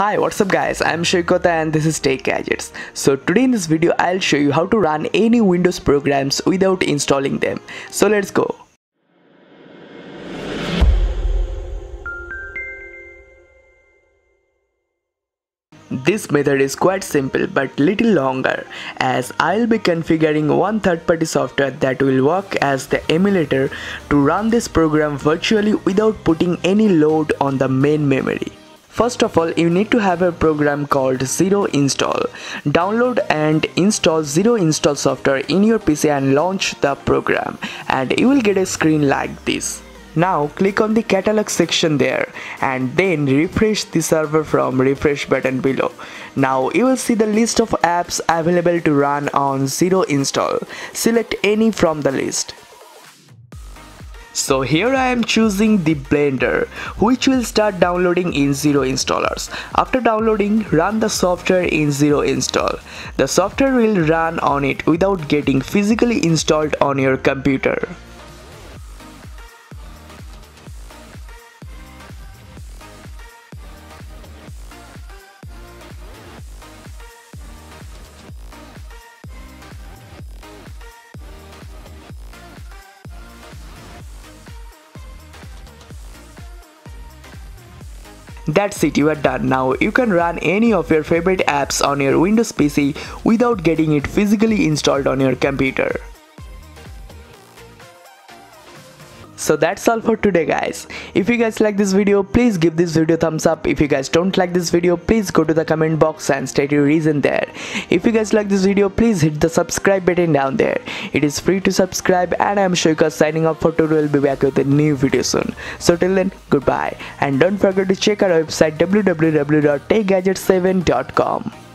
Hi, what's up guys, I'm Saikat and this is Tech Gadgets. So today in this video I'll show you how to run any Windows programs without installing them. So let's go. This method is quite simple but little longer, as I'll be configuring one third-party software that will work as the emulator to run this program virtually without putting any load on the main memory. First of all, you need to have a program called Zero Install. Download and install Zero Install software in your PC and launch the program, and you will get a screen like this. Now click on the catalog section there and then refresh the server from refresh button below. Now you will see the list of apps available to run on Zero Install. Select any from the list. So here I am choosing the Blender, which will start downloading in Zero Installers. After downloading, run the software in Zero Install. The software will run on it without getting physically installed on your computer. That's it, you are done. Now you can run any of your favorite apps on your Windows PC without getting it physically installed on your computer. So that's all for today guys. If you guys like this video, please give this video a thumbs up. If you guys don't like this video, please go to the comment box and state your reason there. If you guys like this video, please hit the subscribe button down there. It is free to subscribe, and I'm Saikat signing off for today. We'll be back with a new video soon. So till then, goodbye, and don't forget to check our website www.techgadget7.com.